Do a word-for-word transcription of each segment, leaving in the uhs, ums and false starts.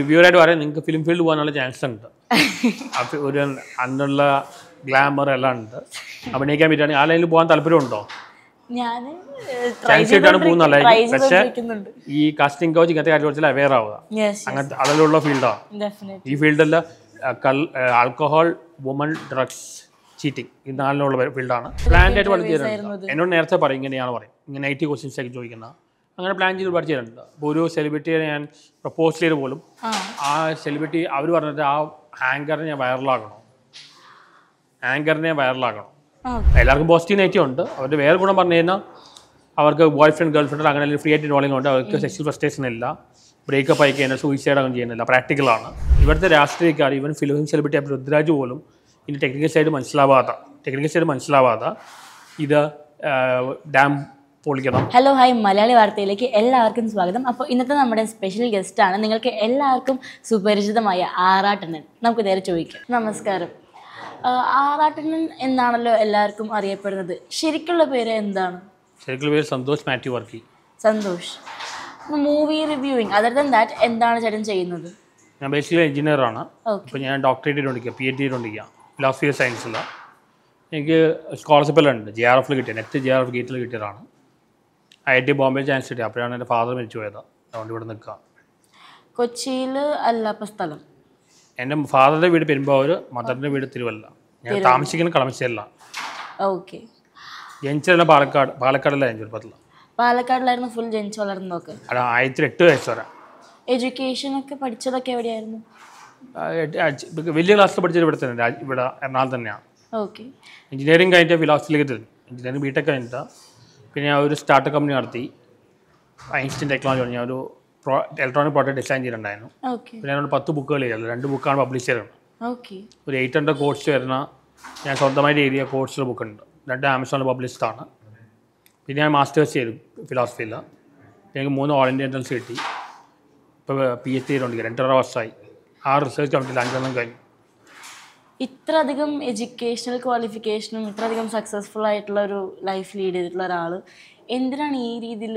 reviewer ആയിട്ട് പറയാൻ നിങ്ങൾക്ക് ഫിലിം ഫീൽഡ് പോകാനുള്ള ചാൻസ് ഉണ്ട്. അപ്പോൾ ഒരു അന്നുള്ള ഗ്ലാമർ എല്ലാം ഉണ്ട്. അഭിനയിക്കാൻ പറ്റുകയാണെങ്കിൽ ആ ലൈനിൽ പോകാൻ താല്പര്യമുണ്ടോ? ഞാൻ ചാൻസ് കിട്ടാണ് പോകുന്നല്ലേ. പക്ഷേ ഈ കാസ്റ്റിംഗ് കോച്ച് ഇങ്ങനത്തെ കാറ്റഗറിയിൽ അവെയർ ആവുക, അങ്ങനത്തെ അതിലുള്ള ഫീൽഡാണ് ഈ ഫീൽഡല്ല. ആൽക്കഹോൾ, വുമൺ, ഡ്രഗ്സ്, ചീറ്റിംഗ്, ഈ നാലിനുള്ള ഫീൽഡാണ്. പ്ലാൻ ആയിട്ട് പഠിച്ചു തരുന്നുണ്ട്. എന്നോട് നേരത്തെ പറയും ഇങ്ങനെയാണ് പറയും ഇങ്ങനെ ഐ ടി ക്വസ്റ്റ്യൻസ് ഒക്കെ ചോദിക്കുന്ന അങ്ങനെ പ്ലാൻ ചെയ്ത് പഠിച്ചു തരുന്നുണ്ട്. അപ്പോൾ ഒരു സെലിബ്രിറ്റിയെ ഞാൻ പ്രപ്പോസ് ചെയ്ത് പോലും ആ സെലിബ്രിറ്റി അവർ പറഞ്ഞിട്ട് ആ ആങ്കറിനെ ഞാൻ വൈറലാക്കണം ആങ്കറിനെ വൈറലാക്കണം എല്ലാവർക്കും പോസിറ്റീവ് നെഗറ്റീവ് ഉണ്ട്. അവരുടെ വേറെ ഗുണം പറഞ്ഞു കഴിഞ്ഞാൽ അവർക്ക് ബോയ് ഫ്രണ്ട് ഗേൾ ഫ്രണ്ട് അങ്ങനെ ഫ്രീ ആയിട്ട് ഇൻവോളിംഗ് ഉണ്ട്. അവർക്ക് സെക്സ്വൽ ഫ്രസ്ട്രേഷൻ ഇല്ല, ബ്രേക്കപ്പ് ആയി കഴിഞ്ഞാൽ സൂയിസൈഡ് അങ്ങനെ ചെയ്യുന്നില്ല. പ്രാക്ടിക്കലാണ്. ഇവിടുത്തെ രാഷ്ട്രീയക്കാർ ഈവൻ ഫിലിം സെലിബ്രിറ്റി ആയിട്ട് ഋതുരാജ് പോലും ഇനി ടെക്നിക്കൽ സൈഡ് മനസ്സിലാവാത്ത ടെക്നിക്കൽ സൈഡ് മനസ്സിലാവാത്ത ഇത് ഡാം പൊളിക്കണം. ഹലോ ഹായ്, മലയാളി വാർത്തയിലേക്ക് എല്ലാവർക്കും സ്വാഗതം. അപ്പോൾ ഇന്നത്തെ നമ്മുടെ സ്പെഷ്യൽ ഗസ്റ്റാണ് നിങ്ങൾക്ക് എല്ലാവർക്കും സുപരിചിതമായ ആറാട്ടണ്ണൻ. നമുക്ക് നേരെ ചോദിക്കാം. നമസ്കാരം. ആറാട്ടണ്ണൻ എന്നാണല്ലോ എല്ലാവർക്കും അറിയപ്പെടുന്നത്. ശരിക്കുള്ള പേര് എന്താണ്? ശരിക്കുള്ള പേര് Santhosh Mathew Varkey. Santhosh. Movie reviewing other than that എന്താണ് ചേട്ടൻ ചെയ്യുന്നത്? ഞാൻ ബേസിക്കലി എഞ്ചിനീയറാണ്. അപ്പോൾ ഞാൻ ഡോക്ടറേറ്റ് ചെയ്തുകൊണ്ടിരിക്കുക, പി എച്ച് ഡി ചെയ്തുകൊണ്ടിരിക്കുക ഫിലോസഫി സയൻസിൽ. എനിക്ക് സ്കോളർഷിപ്പെല്ലാം ജെ ആർ എഫിൽ കിട്ടിയ നെറ്റ് ജെ ആർ എഫ് ഗേറ്റിൽ കിട്ടിയതാണ്. I I T Bombay chance കിട്ടിയത്. അപ്പോഴാണ് എൻ്റെ ഫാദർ മരിച്ചു പോയത്. അതുകൊണ്ട് ഇവിടെ നിൽക്കുക. കൊച്ചിയിൽ അല്ല ഇപ്പോൾ സ്ഥലം? എൻ്റെ ഫാദറിൻ്റെ വീട് പെരുമ്പാവൂർ, മദറിൻ്റെ വീട് തിരുവല്ല. ഞാൻ താമസിക്കുന്ന കളമശ്ശേരിയിലാണ്. ഓക്കെ. ജനിച്ചതല്ല പാലക്കാട് പാലക്കാടല്ല ഞാൻ ചെറുപ്പത്തിലാണ്. പാലക്കാടിലായിരുന്നു ഫുൾ ജനിച്ചു വളർന്നൊക്കെ? അല്ല, ആയിരത്തി എട്ട് വയസ്സ് വരാം. എഡ്യൂക്കേഷനൊക്കെ പഠിച്ചതൊക്കെ എവിടെയായിരുന്നു? വലിയ ക്ലാസ്സിൽ പഠിച്ചത് ഇവിടെ തന്നെ, ഇവിടെ എറണാകുളം തന്നെയാണ്. ഓക്കെ. എഞ്ചിനീയറിംഗ് കഴിഞ്ഞിട്ട് ഫിലോസഫിയിലേക്ക് തിരിഞ്ഞു. എഞ്ചിനീയറിംഗ് ബി ടെക് കഴിഞ്ഞിട്ട് പിന്നെ ഞാൻ ഒരു സ്റ്റാർട്ടപ്പ് കമ്പനി നടത്തി. Einstein technology. ഞാൻ ഒരു പ്രോ ഇലക്ട്രോണിക് പ്രോഡക്റ്റ് ഡിസൈൻ ചെയ്തിട്ടുണ്ടായിരുന്നു. പിന്നെ ഞാനൊരു പത്ത് ബുക്കുകൾ ചെയ്തത്. രണ്ട് ബുക്കാണ് പബ്ലിഷ് ചെയ്തത്. ഒരു എയ്റ്റ് ഹൺഡ്രഡ് കോഴ്സ് വരുന്ന ഞാൻ സ്വന്തമായിട്ട് എഴുതിയ കോഴ്സിലെ ബുക്കുണ്ട്. രണ്ട് ആമസോണിൽ പബ്ലിഷ്ഡാണ്. പിന്നെ ഞാൻ മാസ്റ്റേഴ്സ് ചെയ്തു ഫിലോസഫിയിൽ. എനിക്ക് മൂന്ന് ഓൾ ഇന്ത്യ എൻട്രൻസ് കിട്ടി. ഇപ്പോൾ പി എച്ച് ഡി ചെയ്തുകൊണ്ടിരിക്കുക. രണ്ടര വർഷമായി. ആ റിസർച്ച് കമ്മിറ്റിയിൽ അഞ്ചെണ്ണം കഴിഞ്ഞു. ഇത്രയധികം എഡ്യൂക്കേഷണൽ ക്വാളിഫിക്കേഷനും ഇത്രയധികം സക്സസ്ഫുൾ ആയിട്ടുള്ള ഒരു ലൈഫ് ലീഡ് ചെയ്തിട്ടുള്ള ഒരാൾ എന്തിനാണ് ഈ രീതിയിൽ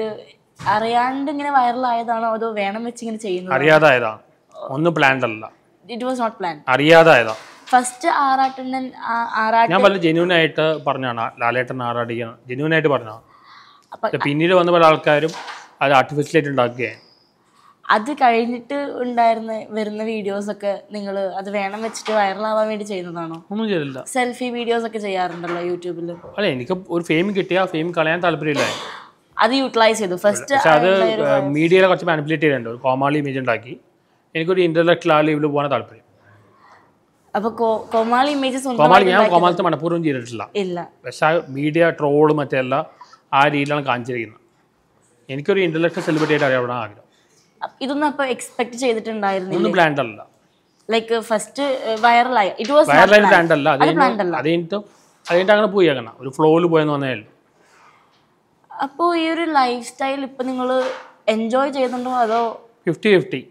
അറിയാണ്ട് ഇങ്ങനെ വൈറലായതാണോ അതോ വേണം വെച്ച് ഇങ്ങനെ ചെയ്യുന്നത്? അറിയാതായതാണ്. ഒന്നും പ്ലാൻഡ് അല്ല. It was not planned. അറിയാതായതാണ്. ഫസ്റ്റ് ആറാട്ടണ്ണൻ ആറാട്ട ഞാൻ പറഞ്ഞു ജെന്യൂൻ ആയിട്ട് പറഞ്ഞാണ് ലാലേട്ടൻ ആറാടിയാണ് ജെന്യൂൻ ആയിട്ട് പറഞ്ഞാണ്. അപ്പം പിന്നീട് വന്ന പല ആൾക്കാരും അത് ആർട്ടിഫിഷ്യലായിട്ട് ഉണ്ടാക്കുകയാണ്. അത് കഴിഞ്ഞിട്ട് ഉണ്ടായിരുന്ന വരുന്ന വീഡിയോസൊക്കെ നിങ്ങൾ അത് വേണം വെച്ചിട്ട് വൈറലാവാൻ വേണ്ടി ചെയ്യുന്നതാണോ? ഒന്നും ചെയ്തില്ല. സെൽഫി വീഡിയോസ് ഒക്കെ ചെയ്യാറുണ്ടല്ലോ യൂട്യൂബിൽ. അല്ല, എനിക്ക് ഒരു ഫെയിം കിട്ടിയ ഫെയിം കളയാൻ താല്പര്യമില്ല. അത് യൂട്ടിലൈസ് ചെയ്തു. ഫസ്റ്റ് അത് മീഡിയയിലെ കുറച്ച് മാനിപ്പുലേറ്റ് ചെയ്തിട്ടുണ്ട്. ഒരു കോമാളി ഇമേജ് ഉണ്ടാക്കി. എനിക്കൊരു ഇന്റലക്ച്വൽ ആ ലെവലിൽ പോകാൻ താല്പര്യം. അപ്പോൾ കോമാളി ഇമേജ് ഞാൻ കോമാളത്തെ മണപ്പൂർവ്വം ചെയ്തിട്ടില്ല ഇല്ല. പക്ഷേ മീഡിയ ട്രോള് മറ്റല്ല ആ രീതിയിലാണ് കാണിച്ചിരിക്കുന്നത്. എനിക്കൊരു ഇന്റലക്ച്വൽ സെലിബ്രിറ്റി ആയിട്ട് അറിയാൻ ആഗ്രഹം. ഇതൊന്നും അപ്പോൾ എക്സ്പെക്ട് ചെയ്തിട്ടുണ്ടായിരുന്നു. പ്ലാൻഡ് അല്ല. ലൈക്ക് ഫസ്റ്റ് വൈറലായി ഇറ്റ് വാസ് വൈറലായി പ്ലാൻഡ് അല്ല. അതുകഴിഞ്ഞിട്ട് അതുകഴിഞ്ഞിട്ട് അങ്ങനെ പോയി അങ്ങനെ ഒരു ഫ്ലോയിൽ പോയെന്ന് പറഞ്ഞാൽ. അപ്പോൾ ഈ ഒരു ലൈഫ് സ്റ്റൈൽ ഇപ്പം നിങ്ങൾ എൻജോയ് ചെയ്യുന്നുണ്ടോ അതോ? Fifty fifty.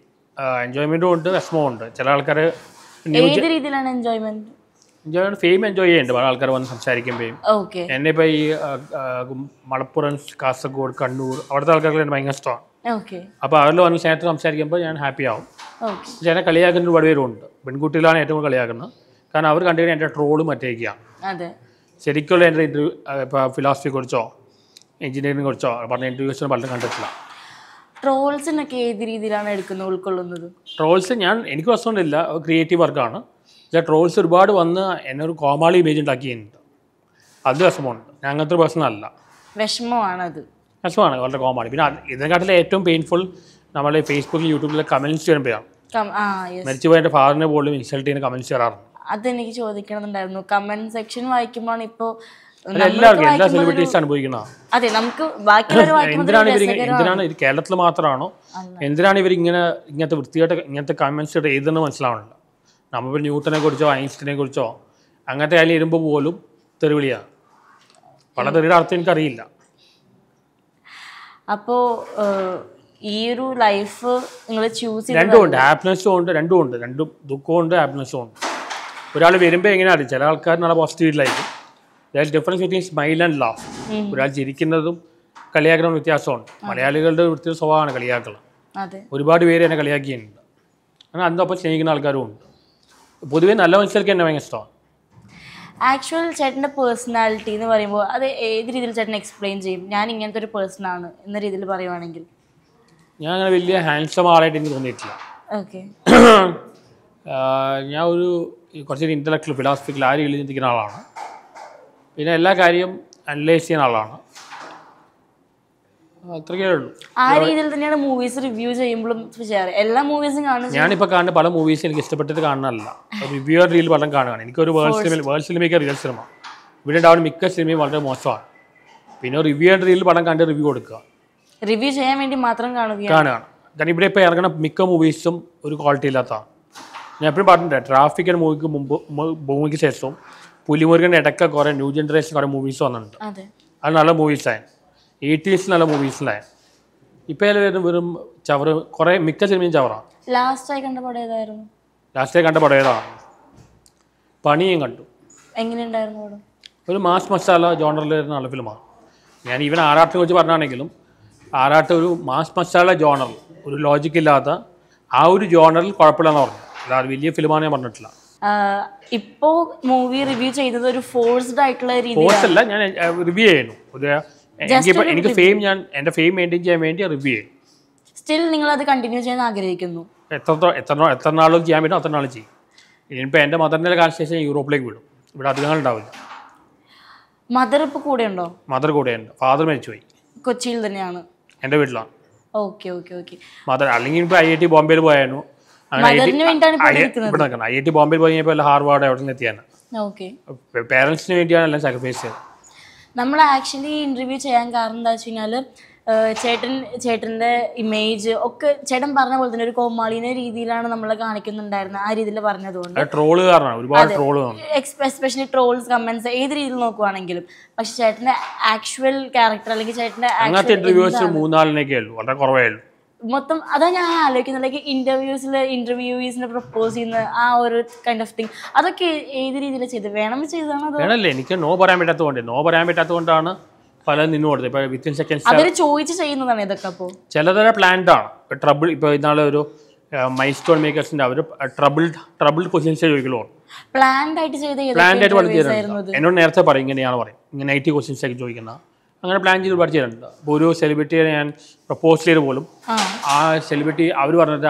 എൻജോയ്മെൻറ്റും ഉണ്ട്, വിഷമവും ഉണ്ട്. ചില ആൾക്കാർ ഏത് രീതിയിലാണ് എൻജോയ്മെൻറ്റ്? എൻജോയ്മെൻറ്റ് ഫെയിം എൻജോയ് ചെയ്യുന്നുണ്ട്. പല ആൾക്കാർ വന്ന് സംസാരിക്കുമ്പോഴും എന്നെ ഇപ്പോൾ ഈ മലപ്പുറം, കാസർഗോഡ്, കണ്ണൂർ അവിടുത്തെ ആൾക്കാർക്ക് ഭയങ്കര ഇഷ്ടമാണ്. അപ്പോൾ അവരിൽ വന്ന് സ്നേഹത്തിൽ സംസാരിക്കുമ്പോൾ ഞാൻ ഹാപ്പി ആവും. പക്ഷേ എന്നെ കളിയാക്കുന്ന ഒരുപാട് പേരുണ്ട്. പെൺകുട്ടികളാണ് ഏറ്റവും കൂടുതൽ കളിയാക്കുന്നത്. കാരണം അവർ കണ്ടു കഴിഞ്ഞാൽ എൻ്റെ ട്രോള് മറ്റേക്കാണ്. ശരിക്കുള്ള എൻ്റെ ഇൻ്റർവ്യൂ ഇപ്പോൾ ഫിലോസഫിയെ കുറിച്ചോ എഞ്ചിനീയറിംഗിനെ കുറിച്ചോ പറഞ്ഞ ഇൻ്റർവ്യൂസിന് പലരും കണ്ടിട്ടില്ല. ട്രോൾസിനൊക്കെ ഏത് രീതിയിലാണ് എടുക്കുന്നത്, ഉൾക്കൊള്ളുന്നത്? ട്രോൾസ് ഞാൻ എനിക്ക് പ്രശ്നമൊന്നുമില്ല. ക്രിയേറ്റീവ് വർക്കാണ്. പക്ഷേ ട്രോൾസ് ഒരുപാട് വന്ന് എന്നെ ഒരു കോമാളി ഇമേജ് ഉണ്ടാക്കിയിട്ടുണ്ട്. അത് വിഷമമാണ്. ഞാൻ അങ്ങനത്തെ പ്രശ്നമല്ല. വിഷമമാണത്. വിഷമാണ് വളരെ കോമാണ്. പിന്നെ ഇതിനെക്കാട്ടിലെ ഏറ്റവും പെയിൻഫുൾ നമ്മൾ ഫേസ്ബുക്കിൽ യൂട്യൂബിൽ കമൻസ് ചെയ്യുമ്പോഴാണ്. മരിച്ചുപോയ എൻ്റെ ഫാദറിനെ പോലും ഇൻസൾട്ട് ചെയ്യുന്ന കമൻസ് ചെയ്യാറുണ്ട്. അതെനിക്ക് ചോദിക്കണമെന്നുണ്ടായിരുന്നു. കമന്റ് സെക്ഷൻ വായിക്കുമ്പോഴാണ് ഇപ്പോൾ എല്ലാവർക്കും എല്ലാ സെലിബ്രിറ്റീസ് അനുഭവിക്കണം. ഇത് കേരളത്തിൽ മാത്രമാണോ? എന്തിനാണ് ഇവർ ഇങ്ങനെ ഇങ്ങനത്തെ വൃത്തിയായിട്ട് ഇങ്ങനത്തെ കമൻസ് എഴുതുന്നത് മനസ്സിലാവണില്ല. നമ്മളിപ്പോൾ ന്യൂട്ടനെ കുറിച്ചോ ഐൻസ്റ്റീനെ കുറിച്ചോ അങ്ങനത്തെ അതിൽ ഇരുമ്പോൾ പോലും തെറിവിളിയാണ്. വളരെ തെറിയുടെ അർത്ഥം എനിക്കറിയില്ല. അപ്പോൾ ഈ ഒരു ലൈഫ് നിങ്ങൾ ചൂസ് ചെയ്ത് രണ്ടും ഉണ്ട്. ഹാപ്പിനെസ്സും ഉണ്ട്. രണ്ടും ഉണ്ട്. രണ്ടും ദുഃഖവും ഉണ്ട്, ഹാപ്പിനെസ്സും ഉണ്ട്. ഒരാൾ വരുമ്പോൾ എങ്ങനെയാണ് ചില ആൾക്കാരിനാണ് പോസിറ്റീവിലായിരിക്കും. അതായത് difference between smile and laugh. ഒരാൾ ചിരിക്കുന്നതും കളിയാക്കലും വ്യത്യാസമുണ്ട്. മലയാളികളുടെ വൃത്തിയുടെ സ്വഭാവമാണ് കളിയാക്കൽ. ഒരുപാട് പേര് എന്നെ കളിയാക്കിയിട്ടുണ്ട്. and that's what you can do. What do you think about actual chat personality? That's explain to you. Person. I am handsome. Okay. I am intellectual philosophy. I am a I read the movies reviews. I movies in I read movies in Gestapatanala. Review real Balangan. It could world filmmaker real cinema. We did out Mika Simi Walter Mosar. We know revered real Balangan reviewed. Reviews I am in the Matrangana. Then you break a Mika movies some call Tilata. Never button that traffic and movie booming session. Pulling attacker or a new generation or a movie son. Another movie sign. eighties movies la. Ippeyala last I kanda padayadayiru. Last I kanda padayada. Pani engandu. Engine endarnu oru mass masala genre la irna alla film. Njan even Aaratte kuchu parnanengilum Aaratte oru mass masala genre oru logic illatha aa oru genre il koyappillannu parnu. Adar veliya film aanu parnittilla. Uh, ippo movie review cheyidathu oru forced aayittulla reethiyil. Forced alla njan review cheyunu. Just I have fame and fame and review. Still, you have to continue to do it. Ethnology and ethnology. You can do in Europe. You can do it. Mother is good. Mother is father is good. Kochil is good. Okay, okay, okay. Mother is I I T Bombay. Mother I I T Bombay is Harvard. Okay. Parents in India are sacrificed. We actually interviewed Chetan, Chetan's image. Chetan was a troll. A troll. A troll. Especially trolls, comments. But Chetan's actual character. Chetan's interviews are three to four. That's why I interviews, interviewees, proposing, that kind of thing. That's what I within seconds. That's a planned. Trouble. Milestone makers are troubled. Troubled questions. Planned. Planned. I was I have planned to celebrity and propose to the celebrity. I have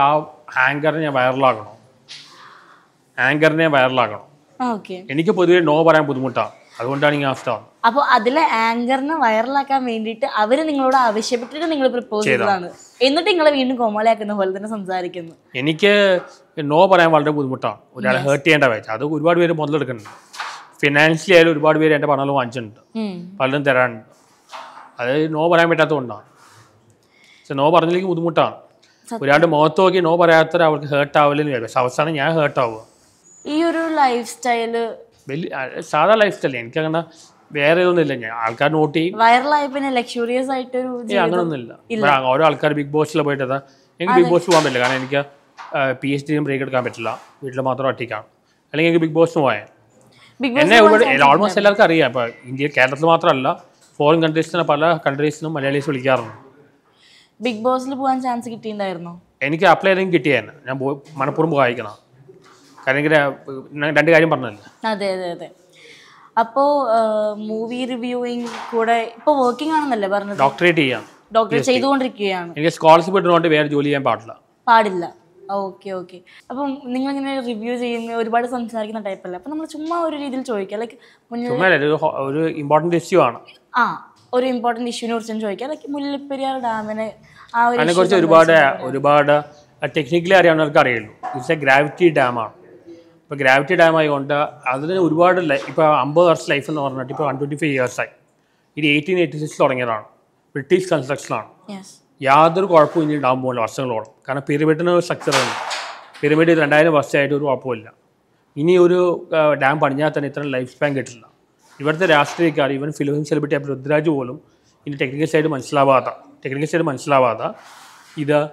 anger and wire. Anger and wire. Okay. I have no one. I have done it. So, anger and wire. I have proposed to you. Anything I have done, I have done it. I have done it. I no parameter to not. So no paralleling would muta. We had a motto, no parameter, I would hurt towel in South Sun and I hurt tower. Your lifestyle Sara lifestyle in Kagana, where is the Alka no tea? Wire life in a luxurious item. Alka big boss labator, any big boss to America, PhD and breaker capitala, with Lamatratica. I think a big boss no way. Big boss almost sell a career, but India Catamatra. Foreign countries na pala countries no Malayali soli kyaron. Big Boss le puan chance kitti na erno. Enike apply ring kitti na. Na bo manapurum bogai kana. Karne kya na dandi kajam parna le. Na de de de. Apo movie reviewing koda. Apo working ana nalle parna. Doctorate iya. Doctorate chahidu ondri kya. Enike scholarship doonte bear joli ay paadla. Paadilla. Okay okay. Apo ningla kine reviews in oru bada samsar kina type pala. Apo namla chumma oru idil choyikya like. Chumma le oru important issue ana. Ah, or important issue notes enjoy. Like Mulliperial Dam and I got to Rubada a technically Ariana Karel. It's a gravity dam. But gravity dam I want other than Urubada life, umber life and or not one twenty five years. It eighteen eighty six long around British construction. Yes. Yadru Corpu in the dam one or some lord. Kind of pyramidal structure. Pyramid is and I was said to Apolla. In Uru dam Panya and eternal lifespan gets. Even the Rastrika, even Philosophy celebrity of Rudraju, in the technical side of Manslavada. Technical side of Manslavada, either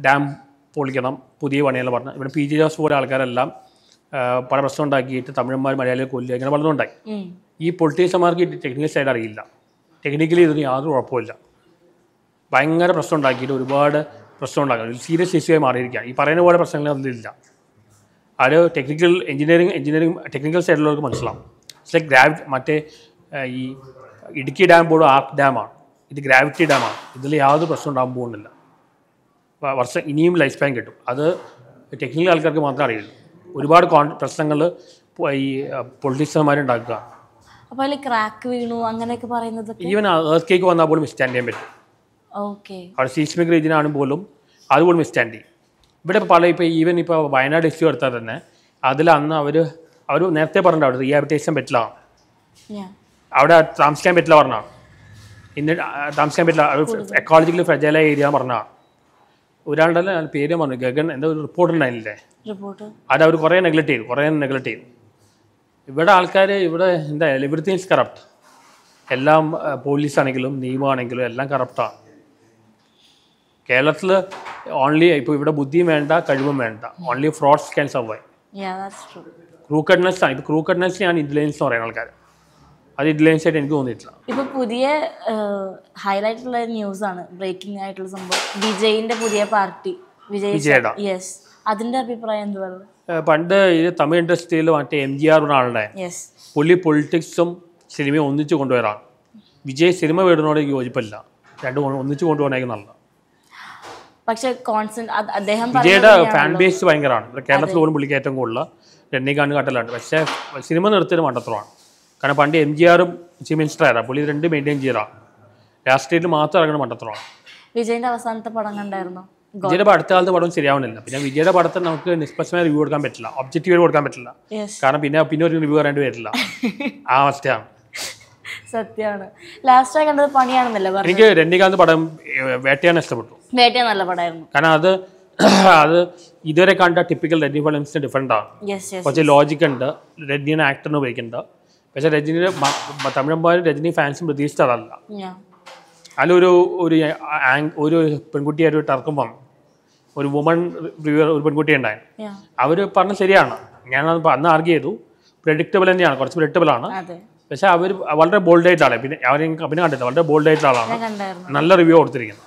dam polygonum, Pudi Vanella, even P G S for Alcarella, Parasonda Gate, Tamil, Maria Kulia, and Balonda. E. Poltesamarki, technical side are illa. Technically, the other or Pola. Buying a Prasonda Gate, reward പ്രശ്നമുണ്ടാക്കുന്നത്. Serious ഇഷ്യൂയായി മാറിയിരിക്കുകയാണ്. ഈ പറയുന്ന പോലെ പ്രശ്നങ്ങളൊന്നും ഇല്ല. അത് technical engineering engineering technical സൈഡിലുള്ളവർക്ക് മനസ്സിലാവും. ലൈക്ക് ഗ്രാവിറ്റി മറ്റേ ഈ ഇടുക്കി ഡാം പോലും ആർക്ക് ഡാമാണ്, ഇത് ഗ്രാവിറ്റി ഡാമാണ്. ഇതിൽ യാതൊരു പ്രശ്നം ഉണ്ടാകാൻ പോകുന്നില്ല. വർഷം ഇനിയും ലൈഫ് സ്പാൻ കിട്ടും. അത് ടെക്നിക്കൽ ആൾക്കാർക്ക് മാത്രമേ അറിയുള്ളൂ. ഒരുപാട് കോൺ പ്രശ്നങ്ങൾ ഈ പൊളിറ്റീഷ്യന്മാരുണ്ടാക്കുക. അപ്പോൾ അതിൽ ക്രാക്ക് വീണു അങ്ങനെയൊക്കെ പറയുന്നത് ഈവൻ എർത്ത് കേക്ക് വന്നാൽ പോലും മിസ്റ്റാൻഡ് ചെയ്യാൻ പറ്റും. ഓക്കെ, അവിടെ സീസ്മിക് റീജിയനാണ് പോലും അതുപോലെ മിസ്റ്റാൻഡ് ചെയ്യും. ഇവിടെ ഇപ്പോൾ പല ഇപ്പോൾ ഈവൻ ഇപ്പോൾ വയനാട് ഇഷ്യൂ എടുത്താൽ തന്നെ അതിൽ അന്ന് അവർ അവർ നേരത്തെ പറഞ്ഞിട്ട് അവിടെ റീഹാബിറ്റേഷൻ പറ്റില്ല, അവിടെ താമസിക്കാൻ പറ്റില്ല പറഞ്ഞാണ്, ഇന്ന് താമസിക്കാൻ പറ്റില്ല, എക്കോളജിക്കലി ഫ്രജൈലായ ഏരിയ പറഞ്ഞാണ്. ഒരാളുടെ പേര് പറഞ്ഞു ഗഗൻ എന്താ ഒരു റിപ്പോർട്ട് ഉണ്ടായിരുന്നില്ലേ, അത് അവർ കുറേ നെഗ്ലക്ട് ചെയ്തു കുറേ നെഗ്ലക്ട് ചെയ്തു. ഇവിടെ ആൾക്കാർ ഇവിടെ എന്താ എവറിത്തിങ് ഈസ് കറപ്റ്റ്. എല്ലാം പോലീസാണെങ്കിലും നിയമമാണെങ്കിലും എല്ലാം കറപ്റ്റാണ്. കേരളത്തിൽ ഓൺലി ഇപ്പോൾ ഇവിടെ ബുദ്ധിയും വേണ്ട കഴിവും വേണ്ട, only frauds can survive. Crookedness ആണ്, ഇപ്പോൾ ക്രൂക്കഡ്നെസ് ആണ് ഇൻഡിലൻസ് എന്ന് പറയുന്ന ആൾക്കാർ. അത് ഇൻഡിലൻസ് ആയിട്ട് എനിക്ക് തോന്നിയിട്ടില്ല. ഇപ്പോൾ പുതിയ ഹൈലൈറ്റ് ഉള്ള ന്യൂസാണ്, ബ്രേക്കിംഗ് ആയിട്ടുള്ള സംഭവം വിജയിൻ്റെ പുതിയ പാർട്ടി വിജയുടെ. യെസ്, അതിൻ്റെ അഭിപ്രായം എന്താണ്? പണ്ട് ഇത് തമിഴ് ഇൻഡസ്ട്രിയിൽ മറ്റേ എം ജി ആർ ആളുടെ പുള്ളി പൊളിറ്റിക്സും സിനിമയും ഒന്നിച്ച് കൊണ്ടുവരാണ്. വിജയ് സിനിമ വീടിനോട് എനിക്ക് യോജിപ്പില്ല, രണ്ടും ഒന്നിച്ച് കൊണ്ടുപോകാനായിരിക്കും നല്ലത്. പക്ഷേ വിജയുടെ ഫാൻ ബേസ് ഭയങ്കരമാണ്. കേരളത്തിൽ പോലും പുള്ളിക്ക് ഏറ്റവും കൂടുതൽ രജനീകാന്ത് കട്ടലുണ്ട്. പക്ഷേ സിനിമ നിർത്തിയത് മണ്ടത്തരമാണ്. കാരണം പണ്ട് എം ജി ആറും ചീഫ് മിനിസ്റ്റർ ആയിരുന്നു, പുള്ളി ഇത് രണ്ടും മെയിൻറ്റെയിൻ ചെയ്യറാണ്. രാഷ്ട്രീയത്തിൽ മാത്രം ഇറങ്ങുന്ന മണ്ടത്തരമാണ്. വിജയൻ്റെ അവസാനത്തെ പടം കണ്ടായിരുന്നു. വിജയുടെ അടുത്ത കാലത്ത് പടവും ശരിയാവുന്നില്ല. പിന്നെ വിജയുടെ പടത്തിന് നമുക്ക് നിഷ്പക്ഷമായ റിവ്യൂ കൊടുക്കാൻ പറ്റില്ല, ഒബ്ജക്റ്റീവായി കൊടുക്കാൻ പറ്റില്ല. കാരണം പിന്നെ പിന്നെ ഒരു റിവ്യൂ പറയേണ്ടി വരില്ല. ആ അവസ്ഥയാണ്, സത്യമാണ്. ലാസ്റ്റ് കണ്ടത് പണിയാണെന്നല്ലേ പറഞ്ഞു. എനിക്ക് രജനീകാന്ത് പടം വേട്ടയാണ് ഇഷ്ടപ്പെട്ടു. വേട്ടയാണ് നല്ല പടമായിരുന്നു. കാരണം അത് അത് ഇതുവരെ കണ്ട ടിപ്പിക്കൽ രജനി ഫിലിംസിന് ഡിഫറെൻ്റ് ആണ്. കുറച്ച് ലോജിക് ഉണ്ട്, രജനീനെ ആക്ടറിന് ഉപയോഗിക്കുന്നുണ്ട്. പക്ഷേ രജനിയുടെ തമിഴന്മാരും രജനി ഫാൻസും പ്രതീക്ഷിച്ചതല്ല. അതിലൊരു ഒരു ഒരു പെൺകുട്ടിയായിട്ട് ഒരു ടർക്കം വന്നു, ഒരു വുമൺ റിവ്യൂർ ഒരു പെൺകുട്ടി ഉണ്ടായിരുന്നു. അവർ പറഞ്ഞത് ശരിയാണ്, ഞാനത് അന്ന് ആർഗ്യ ചെയ്തു. പ്രെഡിക്റ്റബിൾ തന്നെയാണ്, കുറച്ച് പ്രെഡിക്റ്റബിളാണ്. പക്ഷെ അവർ വളരെ ബോൾഡായിട്ടാണ്. പിന്നെ അവർ പിന്നെ കണ്ടില്ല, വളരെ ബോൾഡായിട്ടുള്ള ആളാണ്. നല്ല റിവ്യൂ കൊടുത്തിരിക്കുന്നത്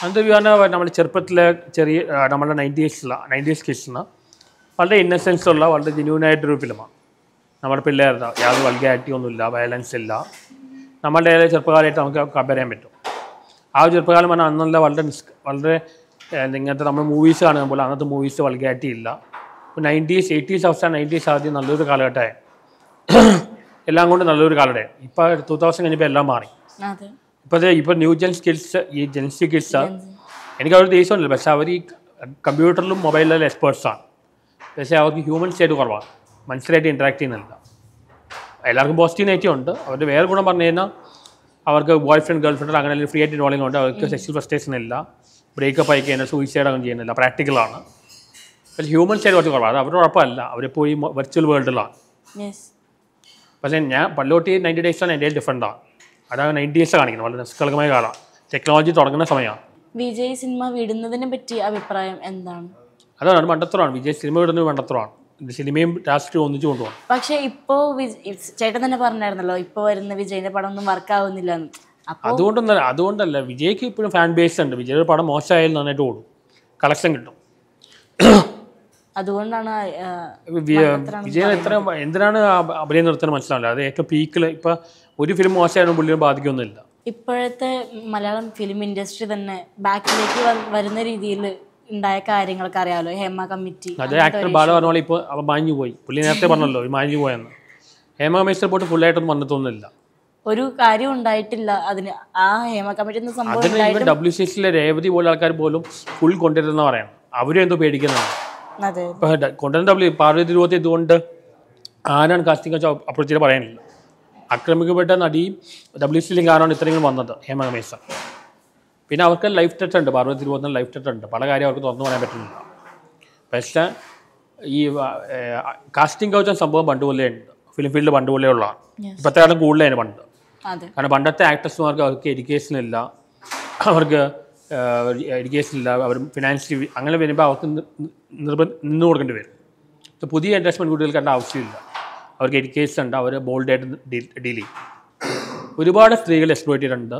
അതിൻ്റെ റിവ്യൂ പറഞ്ഞാൽ നമ്മുടെ ചെറുപ്പത്തിലെ ചെറിയ നമ്മുടെ നയൻറ്റീസിലാണ് നയൻറ്റീസ് കിഡ്സിന് വളരെ ഇന്നസെൻസ് ഉള്ള വളരെ ജെന്യൂനായിട്ടൊരു ഫിലിമാണ്. നമ്മുടെ പിള്ളേരുടെ യാതൊരു വൾഗാരിറ്റി ഒന്നുമില്ല, വയലൻസ് ഇല്ല. നമ്മളുടെ ഏറെ ചെറുപ്പകാലമായിട്ട് നമുക്ക് കമ്പയർ ചെയ്യാൻ പറ്റും. ആ ചെറുപ്പകാലം പറഞ്ഞാൽ അന്നുള്ള വളരെ വളരെ ഇങ്ങനത്തെ നമ്മൾ മൂവീസ് കാണുമ്പോൾ പോലെ അന്നത്തെ മൂവീസ് വൾഗാരിറ്റി ഇല്ല. നയൻറ്റീസ് എയ്റ്റീസ് അവസാനം നയൻറ്റീസ് ആദ്യം നല്ലൊരു കാലഘട്ടമായി, എല്ലാം കൊണ്ട് നല്ലൊരു കാലഘട്ടമായി. ഇപ്പോൾ ടൂ തൗസൻഡ് കഴിഞ്ഞപ്പോൾ എല്ലാം മാറി. ഇപ്പോഴത്തെ ഇപ്പോൾ ന്യൂ ജെൻ സ്കിൽസ് ഈ ജെൻസി കിഡ്സ് എനിക്ക് അവർ ദേഷ്യമുണ്ടല്ലോ. പക്ഷേ അവർ ഈ കമ്പ്യൂട്ടറിലും മൊബൈലിലും എക്സ്പേർട്സാണ്. പക്ഷേ അവർക്ക് ഹ്യൂമൻ സൈഡ് കുറവാണ്, മനുഷ്യരായിട്ട് ഇൻട്രാക്ട് ചെയ്യുന്നില്ല. എല്ലാവർക്കും പോസിറ്റീവ് നെഗറ്റീവ് ഉണ്ട്. അവരുടെ വേറെ ഗുണം പറഞ്ഞു കഴിഞ്ഞാൽ അവർക്ക് ബോയ് ഫ്രണ്ട് ഗേൾ ഫ്രണ്ട് അങ്ങനെ അല്ലെങ്കിൽ ഫ്രീ ആയിട്ട് ഇൻവോളിംഗ് ഉണ്ട്. അവർക്ക് സെക്സ്വൽ ഫ്രസ്ട്രേഷൻ ഇല്ല, ബ്രേക്കപ്പ് ആയി കഴിഞ്ഞാൽ സൂയിസൈഡ് ഒന്നും ചെയ്യുന്നില്ല, പ്രാക്ടിക്കലാണ്. പക്ഷേ ഹ്യൂമൻ സൈഡ് കുറച്ച് കുറവാണ്. അത് അവരുടെ കുഴപ്പമല്ല, അവരിപ്പോൾ ഈ വെർച്വൽ വേൾഡിലാണ്. പക്ഷേ ഞാൻ പല്ലോട്ടി നയൻറ്റി ഡേയ്സാണ് എൻ്റെ ഡിഫറെൻ്റാണ്. അതാണ് നയൻറ്റീസ് കാണിക്കുന്നത്, വളരെ നിഷ്കളങ്കമായ കാലമാണ്, ടെക്നോളജി തുടങ്ങുന്ന സമയമാണ്. വിജയ് സിനിമ വിടുന്നതിനെ പറ്റി അഭിപ്രായം എന്താണ്? അതാണ് മണ്ടത്തരമാണ്. വിജയ് സിനിമ വിടുന്നത് മണ്ടത്തരമാണ്. സിനിമയും രാഷ്ട്രീയവും ഒന്നിച്ചു കൊണ്ടുപോകണം. പക്ഷേ ഇപ്പോൾ ചേട്ടൻ തന്നെ പറഞ്ഞായിരുന്നല്ലോ, ഇപ്പോൾ വരുന്ന വിജയിൻ്റെ പടം ഒന്നും വർക്കാവുന്നില്ല. അതുകൊണ്ടൊന്നല്ല, അതുകൊണ്ടല്ല വിജയ്ക്ക് ഇപ്പോഴും ഫാൻ ബേസ് ഉണ്ട്. വിജയുടെ പടം മോശമായാലും നന്നായിട്ട് ഓടും, കളക്ഷൻ കിട്ടും. അതുകൊണ്ടാണ് വിജയൻ എത്ര എന്തിനാണ് അഭിനയം നിർത്തുന്നത് മനസ്സിലാവില്ല. അത് ഏറ്റവും പീക്കിൽ ഇപ്പോൾ ഒരു ഫിലിം മോശമായാലും പുള്ളിയെ ബാധിക്കൊന്നുമില്ല. ഇപ്പോഴത്തെ മലയാളം ഫിലിം ഇൻഡസ്ട്രി തന്നെ ബാക്കിലേക്ക് വരുന്ന രീതിയിൽ ഉണ്ടായ കാര്യങ്ങളൊക്കെ അറിയാമല്ലോ, ഹേമ കമ്മിറ്റി. അത് ആക്ടർ ബാല പറഞ്ഞോളി ഇപ്പോൾ മാഞ്ഞു പോയി. പുള്ളി നേരത്തെ പറഞ്ഞല്ലോ മാഞ്ഞു പോയെന്ന്. ഹേമ കമ്മിറ്റി റിപ്പോർട്ട് ഫുള്ളായിട്ടൊന്നും വന്നിട്ടൊന്നുമില്ല, ഒരു കാര്യം ഉണ്ടായിട്ടില്ല. അതിന് ആ ഹേമ കമ്മിറ്റി സംഭവം ഡബ്ല്യു സി സിയിലെ രേവതി പോലെ ആൾക്കാർ പോലും ഫുൾ കൊണ്ടുവരുന്ന പറയണം, അവരും എന്തോ പേടിക്കുന്നതാണ്. കൊണ്ടുവരുന്ന ഡബ്ല്യു പാർവതി രൂപത്തെ ഇതുകൊണ്ട് ആരാണ് കാസ്റ്റിംഗ് അപ്രോച്ച് ചെയ്ത് പറയാനില്ല. ആക്രമിക്കപ്പെട്ട നടിയും ഡബ്ല്യു സി സിയിലും കാരണമാണ് ഇത്രയും വന്നത് ഹേമ കമ്മിറ്റി. പിന്നെ അവർക്ക് ലൈഫ് ടച്ച് ഉണ്ട്, പാർവതി തിരുവോന്ന ലൈഫ് ടച്ച് ഉണ്ട്, പല കാര്യം അവർക്ക് തുറന്നു പറയാൻ പറ്റുന്നില്ല. പക്ഷേ ഈ കാസ്റ്റിംഗ് കൗച്ച് സംഭവം പണ്ടുപോലെ ഉണ്ട്, ഫിലിം ഫീൽഡ് പണ്ടുപോലെ ഉള്ളതാണ്, ഇപ്പോഴത്തെ കാലം കൂടുതലായിരുന്നു പണ്ട്. കാരണം പണ്ടത്തെ ആക്ടേഴ്സുമാർക്ക് അവർക്ക് എഡ്യൂക്കേഷൻ ഇല്ല, അവർക്ക് എഡ്യൂക്കേഷൻ ഇല്ല, അവർ ഫിനാൻഷ്യലി അങ്ങനെ വരുമ്പോൾ അവർക്ക് നിർബന്ധ നിന്ന് കൊടുക്കേണ്ടി വരും. ഇപ്പോൾ പുതിയ ജനറേഷൻ പെൺകുട്ടികൾക്ക് അതിൻ്റെ ആവശ്യമില്ല, അവർക്ക് എഡ്യൂക്കേഷൻ ഉണ്ട്, അവർ ബോൾഡായിട്ട് ഡീൽ ചെയ്യും. ഒരുപാട് സ്ത്രീകൾ എക്സ്പ്ലോയിറ്റ് ചെയ്തിട്ടുണ്ട്,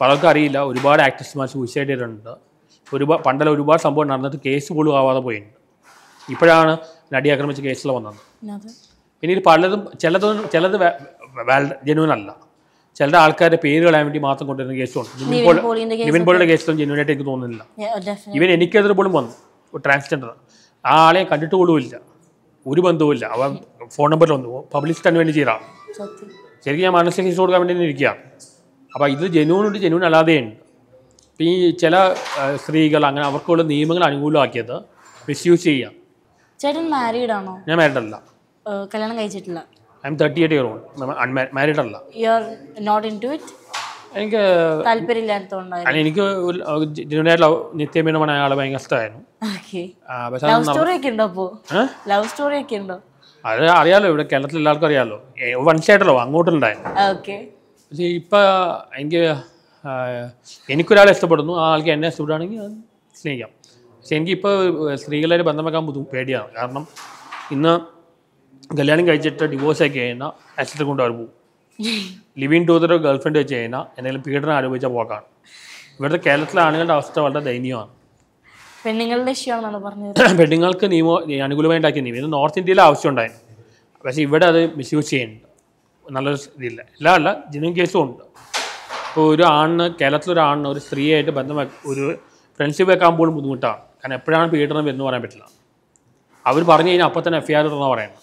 പലർക്കും അറിയില്ല, ഒരുപാട് ആക്ടേഴ്സുമാർ സൂയിസൈഡ് ചെയ്തിട്ടുണ്ട്, ഒരുപാട് പണ്ടല്ല ഒരുപാട് സംഭവം നടന്നിട്ട് കേസ് പോലും ആവാതെ പോയിട്ടുണ്ട്. ഇപ്പോഴാണ് നടി ആക്രമിച്ച കേസിൽ വന്നത്. പിന്നെ ഇത് പലതും ചിലത് ചിലത് ജെന്യൂൻ അല്ല, ചില ആൾക്കാരുടെ പേര് കളയാൻ വേണ്ടി മാത്രം കൊണ്ടുവരുന്ന കേസുണ്ട്. നിവിൻ പോളിയുടെ കേസിലും ജെന്യൂനായിട്ട് എനിക്ക് തോന്നുന്നില്ല. ഇവൻ എനിക്കെതിരെ പോലും വന്നു, ട്രാൻസ്ജെൻഡർ, ആ ആളെ കണ്ടിട്ട് പോലും ഇല്ല, ഒരു ബന്ധവുമില്ല, അവൻ ഫോൺ നമ്പറിൽ വന്നു പബ്ലിസിറ്റിന് വേണ്ടി ചെയ്താണ്. ശരിക്കും ഞാൻ മനസ്സിൽ കേസ് കൊടുക്കാൻ വേണ്ടി ഇരിക്കുകയാണ്. അപ്പോൾ ഇത് ജെന്യൂനുണ്ട്, ജെന്യൂൻ അല്ലാതെയുണ്ട്. ഇപ്പം ഈ ചില സ്ത്രീകൾ അങ്ങനെ അവർക്കുള്ള നിയമങ്ങൾ അനുകൂലമാക്കിയത് മിസ്യൂസ് ചെയ്യാം. ചേട്ടൻ മാരീഡ് ആണോ? ഞാൻ മാരീഡ് അല്ല, കല്യാണം കഴിച്ചിട്ടില്ല. I'm thirty eight year old, married അല്ല. You are not into it? എനിക്ക് താല്പര്യമില്ലാത്തതുകൊണ്ടാണ്. അല്ല, എനിക്ക് ജെന്യൂനായിട്ടുള്ള നിത്യമീനമാണ് അയാളെ ഭയങ്കര ഇഷ്ടമായിരുന്നു. ലവ് സ്റ്റോറിയൊക്കെ ഉണ്ടോ? അപ്പോൾ ലവ് സ്റ്റോറിയൊക്കെ ഉണ്ടോ? അത് അറിയാമല്ലോ, ഇവിടെ കേരളത്തിൽ എല്ലാവർക്കും അറിയാമല്ലോ, വൺ സൈഡല്ലോ അങ്ങോട്ടുണ്ടായിരുന്നു. ഓക്കെ. പക്ഷേ ഇപ്പം എനിക്ക് എനിക്കൊരാളെ ഇഷ്ടപ്പെടുന്നു, ആ ആൾക്ക് എന്നെ ഇഷ്ടപ്പെടുകയാണെങ്കിൽ അത് സ്നേഹിക്കാം. പക്ഷേ എനിക്കിപ്പോൾ സ്ത്രീകളായിട്ട് ബന്ധം വെക്കാൻ ബുദ്ധിമുട്ട് പേടിയാണ്. കാരണം ഇന്ന് കല്യാണം കഴിച്ചിട്ട് ഡിവോഴ്സ് ആക്കി കഴിഞ്ഞാൽ അച്ഛനെ കൊണ്ട് അവർ പോകും, ലിവിങ് ടൂതറോ ഗേൾഫ്രണ്ട് വെച്ച് കഴിഞ്ഞാൽ എന്തെങ്കിലും പീഡനം അനുഭവിച്ച പോക്കാണ്. ഇവിടുത്തെ കേരളത്തിലെ ആണുങ്ങളുടെ അവസ്ഥ വളരെ ദയനീയമാണ്. പെണ്ണുങ്ങളുടെ ഇഷ്യൂവാണെന്നാണ് പറഞ്ഞത്. പെണ്ണുങ്ങൾക്ക് നിയമം അനുകൂലമായി ഉണ്ടാക്കിയ നിയമം ഇത് നോർത്ത് ഇന്ത്യയിലെ ആവശ്യം ഉണ്ടായിരുന്നു. പക്ഷേ ഇവിടെ അത് മിസ്യൂസ് ചെയ്യുന്നുണ്ട്, നല്ലൊരു ഇതില്ല. എല്ലാ അല്ല, ജെന്യൂൻ കേസും ഉണ്ട്. ഇപ്പോൾ ഒരു ആണിന്, കേരളത്തിലൊരു ആണിന് ഒരു സ്ത്രീയായിട്ട് ബന്ധം ഒരു ഫ്രണ്ട്ഷിപ്പ് വെക്കാൻ പോലും ബുദ്ധിമുട്ടാണ്. കാരണം എപ്പോഴാണ് പീഡനം എന്ന് പറയാൻ പറ്റില്ല. അവർ പറഞ്ഞു കഴിഞ്ഞാൽ അപ്പം തന്നെ എഫ് ഐ ആർ ഇടണമെന്ന് പറയണം.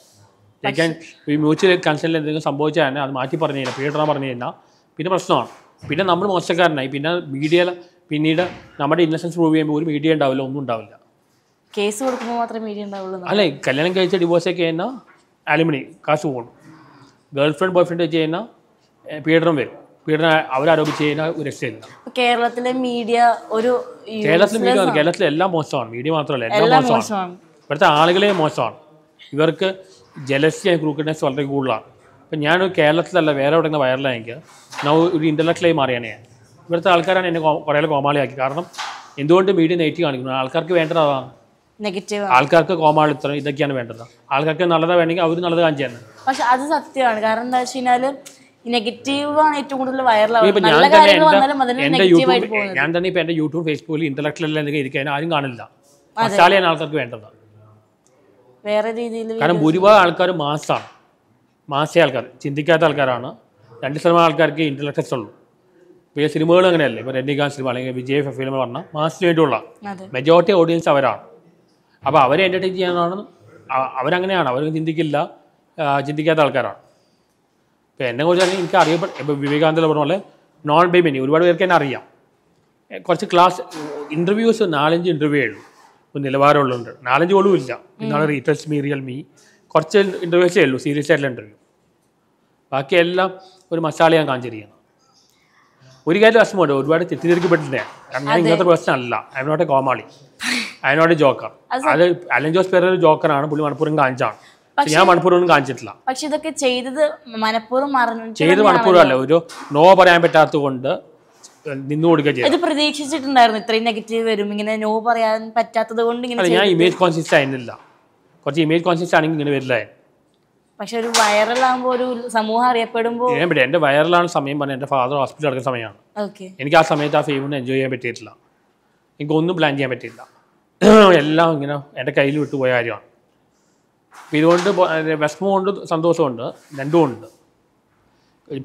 ലൈക്ക് ഈ മ്യൂച്വൽ കൺസേണിൽ എന്തെങ്കിലും സംഭവിച്ചാൽ തന്നെ അത് മാറ്റി പറഞ്ഞു കഴിഞ്ഞാൽ, പീഡനം പറഞ്ഞു കഴിഞ്ഞാൽ പിന്നെ പ്രശ്നമാണ്. പിന്നെ നമ്മൾ മോശക്കാരനായി. പിന്നെ മീഡിയ, പിന്നീട് നമ്മുടെ ഇന്നസെൻസ് പ്രൂവ് ചെയ്യുമ്പോൾ ഒരു മീഡിയ ഉണ്ടാവില്ല, ഒന്നും ഉണ്ടാവില്ല. കേസ് കൊടുക്കുമ്പോൾ മാത്രമേ മീഡിയ ഉണ്ടാവുള്ളൂ. അല്ലേ, കല്യാണം കഴിച്ച ഡിവോഴ്സ് ഒക്കെ കഴിഞ്ഞാൽ അലുമിനി കാശ് പോകണം, ഗേൾഫ്രണ്ട് ബോയ്ഫ്രണ്ട് വെച്ച് കഴിഞ്ഞാൽ പീഡനം വരും, പീഡനം അവരാരോപിച്ച് കഴിഞ്ഞാൽ രക്ഷയില്ല. കേരളത്തിലെ മീഡിയ ഒരു കേരളത്തിലെ മീഡിയ കേരളത്തിലെ എല്ലാം മോശമാണ്, മീഡിയ മാത്രമല്ല എല്ലാം മോശമാണ്. ഇവിടുത്തെ ആളുകളെ മോശമാണ്, ഇവർക്ക് ജലസി ആൻഡ് ക്രൂക്കഡ്നെസ് വളരെ കൂടുതലാണ്. അപ്പം ഞാൻ കേരളത്തിലല്ല വേറെ എവിടെ നിന്ന് വൈറലായെങ്കിൽ ഞാൻ ഒരു ഇൻ്റലക്ച്വലായി മാറിയാണ്. ഞാൻ ഇവിടുത്തെ ആൾക്കാരാണ് എന്നെ കുറേ കോമാളിയാക്കി. കാരണം എന്തുകൊണ്ട് മീഡിയ നെഗറ്റീവ് കാണിക്കുന്നത്? ആൾക്കാർക്ക് വേണ്ടത് അതാണ്, നെഗറ്റീവ്. ആൾക്കാർക്ക് കോമാളിത്തരം ഇതൊക്കെയാണ് വേണ്ടത്. ആൾക്കാർക്ക് നല്ലത് വേണമെങ്കിൽ അവർ നല്ലത് കാണിച്ചു തന്നെ. പക്ഷെ അത് സത്യമാണ്. കാരണം എന്താ വെച്ച് കഴിഞ്ഞാൽ നെഗറ്റീവാണ് ഏറ്റവും കൂടുതൽ വൈറലാവുന്നത്. ഞാൻ തന്നെ ഇപ്പം എൻ്റെ യൂട്യൂബ്, ഫേസ്ബുക്കിൽ ഇൻ്റലക്ച്വൽ എന്തെങ്കിലും ഇരിക്കാൻ ആരും കാണില്ല, മസാലയാണ് ആൾക്കാർക്ക് വേണ്ടത്. വേറെ രീതിയിൽ കാരണം ഭൂരിഭാഗം ആൾക്കാർ മാസാണ്, മാസേ ആൾക്കാർ, ചിന്തിക്കാത്ത ആൾക്കാരാണ്. രണ്ട് ശതമാനം ആൾക്കാർക്ക് ഇൻ്റലക്ച്വൽസ് ഉള്ളൂ. ഇപ്പോൾ സിനിമകൾ അങ്ങനെയല്ലേ, ഇപ്പോൾ രജനീകാന്ത് സിനിമ അല്ലെങ്കിൽ വിജയ് ഫിലിം പറഞ്ഞാൽ മാസിന് വേണ്ടിയുള്ള മെജോറിറ്റി ഓഡിയൻസ് അവരാണ്. അപ്പോൾ അവരെ എൻ്റർടൈൻ ചെയ്യാനാണ്, അവരങ്ങനെയാണ്, അവർ ചിന്തിക്കില്ല, ചിന്തിക്കാത്ത ആൾക്കാരാണ്. ഇപ്പോൾ എന്നെ കുറിച്ച് എനിക്ക് അറിയപ്പെട്ട, ഇപ്പോൾ വിവേകാനന്ദ പറഞ്ഞ പോലെ നോൺ ബൈ മെനി, ഒരുപാട് പേർക്ക് എന്നെ അറിയാം. കുറച്ച് ക്ലാസ് ഇൻ്റർവ്യൂസ് നാലഞ്ച് ഇന്റർവ്യൂ ഉള്ളൂ, ഒരു നിലവാരമുള്ളുണ്ട്, നാലഞ്ച് പോലും ഇല്ല. ഇന്നാണ് റീറ്റച്ച് മീ റിയൽ മീ, കുറച്ച് ഇൻ്റർവ്യൂസേ ഉള്ളൂ സീരിയസ് ആയിട്ടുള്ള ഇൻ്റർവ്യൂ. ബാക്കിയെല്ലാം ഒരു മസാലയാണ് കാണിച്ചിരിക്കുന്നത്. ഒരു കാര്യം വിഷമമുണ്ട്, ഒരുപാട് തെറ്റിദ്ധരിക്കപ്പെട്ടിട്ടേ. ഞാൻ ഇന്നത്തെ പ്രശ്നമല്ല, ഐ എം നോട്ട് എ കോമാളി, I'm not a joker. അത് അലൻ ജോസ് പേര് ഒരു ജോക്കറാണ്, പുള്ളി മണിപ്പൂരും കാണിച്ചാണ്. ഞാൻ മണിപ്പൂരൊന്നും കാണിച്ചിട്ടില്ല. പക്ഷെ ഇതൊക്കെ ചെയ്തത് മണിപ്പൂരും ചെയ്ത് മണിപ്പൂരും അല്ല, ഒരു നോ പറയാൻ പറ്റാത്തത് കൊണ്ട് നിന്നു കൊടുക്കുക ചെയ്തു. ഇത് പ്രതീക്ഷിച്ചിട്ടുണ്ടായിരുന്നു ഇത്രയും നെഗറ്റീവ് വരും, ഇങ്ങനെ നോ പറയാൻ പറ്റാത്തത് കൊണ്ട് ഇങ്ങനെ. ഞാൻ ഇമേജ് കോൺഷ്യസ് ആയിരുന്നില്ല, കുറച്ച് ഇമേജ് കോൺഷ്യസ് ആണെങ്കിൽ ഇങ്ങനെ വരില്ല. പക്ഷെ ഒരു വൈറലാകുമ്പോൾ ഒരു സമൂഹം അറിയപ്പെടുമ്പോൾ എൻ്റെ വൈറലാണ് സമയം പറഞ്ഞാൽ എൻ്റെ ഫാദർ ഹോസ്പിറ്റലിൽ കിടക്കുന്ന സമയമാണ്. ഓക്കെ. എനിക്ക് ആ സമയത്ത് ആ ഫെയിമൊന്നും എൻജോയ് ചെയ്യാൻ പറ്റിയിട്ടില്ല, എനിക്കൊന്നും പ്ലാൻ ചെയ്യാൻ പറ്റിയില്ല, എല്ലാം ഇങ്ങനെ എൻ്റെ കയ്യിൽ വിട്ടുപോയ കാര്യമാണ്. ഇതുകൊണ്ട് വിഷമമുണ്ട്, സന്തോഷമുണ്ട്, രണ്ടും ഉണ്ട്.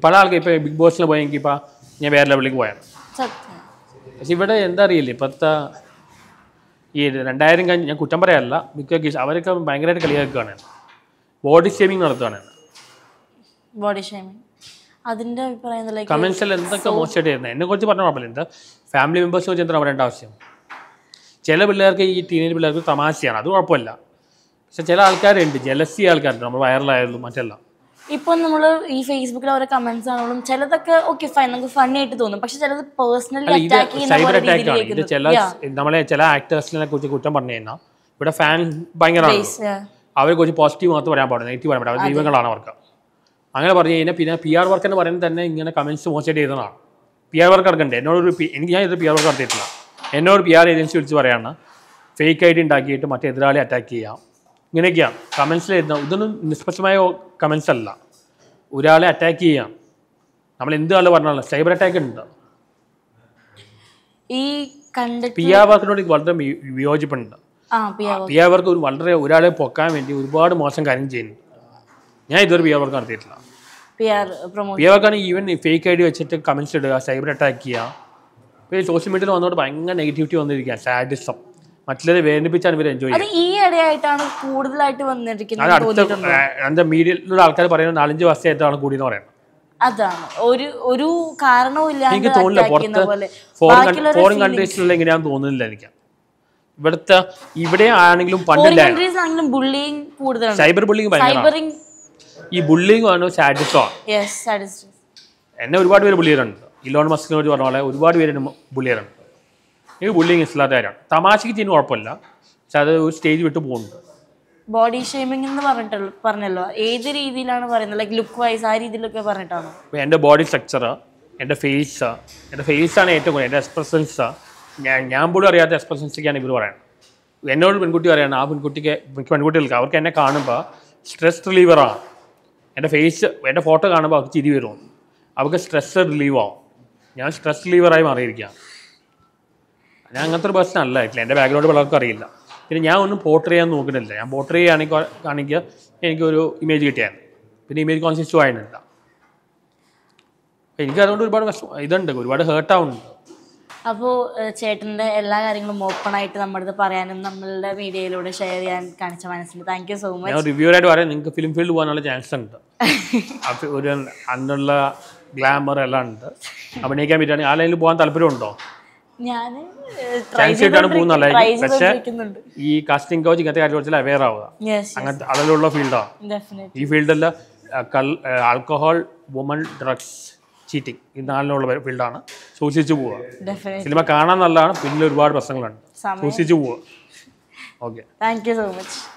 പല ആൾക്കാർ ഇപ്പോൾ ബിഗ് ബോസിന് പോയെങ്കിൽ ഇപ്പോൾ ഞാൻ വേറെ ലെവലിലേക്ക് പോയാണ്. പക്ഷെ ഇവിടെ എന്താ അറിയില്ല, ഇപ്പോഴത്തെ ഈ രണ്ടായിരം കഴിഞ്ഞ് ഞാൻ കുറ്റം പറയാനല്ല, മിക്ക കേസ് അവരൊക്കെ ഭയങ്കരമായിട്ട് കളിയാക്കുകയാണ്, ബോഡി ഷേമിങ് നടത്തുകയാണ്. ബോഡി ഷേമിങ് അതിൻ്റെ അഭിപ്രായം കമൻസിൽ എന്തൊക്കെ മോശമായിട്ട് വരുന്നത് എന്നെ കുറിച്ച് പറഞ്ഞ കുഴപ്പമില്ല, എന്താ ഫാമിലി മെമ്പേഴ്സിനെ കുറിച്ച് എന്താ പറയേണ്ട ആവശ്യം? ചില പിള്ളേർക്ക്, ഈ ടീനേജ് പിള്ളേർക്ക് തമാശയാണ്, അത് കുഴപ്പമില്ല. പക്ഷെ ചില ആൾക്കാരുണ്ട് ജലസി ആൾക്കാരുണ്ട്, നമ്മൾ വൈറലായാലും മറ്റെല്ലാം Now, we have Facebook comments on Facebook. Okay, fine. We have funny. But personally attacking is cyber attack. We have actors who but a fan buying around. They are positive. They are negative. If you have P R work, you can comment on the P R work. I have a P R agency. Fake identity attack, material attack. You know, yeah, comments led the comments Allah. Udala attack here. I'm in the cyber attack. E. Conduct Pia work not Walter Viojipanda. Ah, Pia work would Walter Udala Poca and you bought Moss and Garinjin. Neither Pia work on Titla. Pia promote. Pia can even if fake idea comments to cyber attack here. Pay social media on not buying a negativity on the saddest up. Much less than we enjoy. I think that's a good thing. And the media is a good thing. That's a good thing. That's a good thing. That's this bullying is not there. Tamashki stage body shaming in the Parnella. Either like look wise, I read the look of and the body structure, and the face, and the face and expressions, and Yambula expressions again. When good to an up and good to get a stress reliever. And the face, when a photo can about Chidiron. Our stress reliever. Young stress reliever, I am I am not a person like that. I am not a person like that. I am not a person like that. I am not a person like that. I am not a person like that. I am not a person like that. I am not a person like I don't know if you can do this casting coach. Yes. Definitely. You feel alcohol, woman, drugs, cheating. You feel that. Sausage. Definitely. You feel that. Sausage. Okay. Thank you so much.